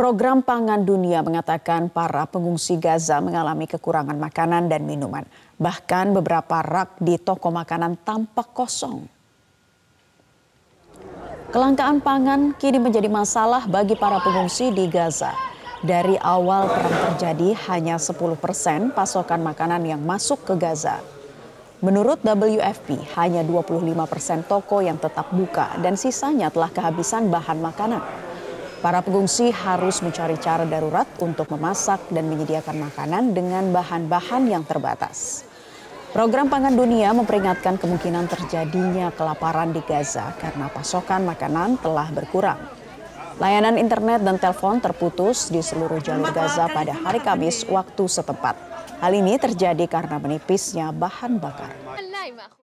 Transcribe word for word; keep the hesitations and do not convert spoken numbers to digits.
Program Pangan Dunia mengatakan para pengungsi Gaza mengalami kekurangan makanan dan minuman. Bahkan beberapa rak di toko makanan tampak kosong. Kelangkaan pangan kini menjadi masalah bagi para pengungsi di Gaza. Dari awal perang terjadi, hanya sepuluh persen pasokan makanan yang masuk ke Gaza. Menurut W F P, hanya dua puluh lima persen toko yang tetap buka dan sisanya telah kehabisan bahan makanan. Para pengungsi harus mencari cara darurat untuk memasak dan menyediakan makanan dengan bahan-bahan yang terbatas. Program Pangan Dunia memperingatkan kemungkinan terjadinya kelaparan di Gaza karena pasokan makanan telah berkurang. Layanan internet dan telepon terputus di seluruh jalur Gaza pada hari Kamis waktu setempat. Hal ini terjadi karena menipisnya bahan bakar.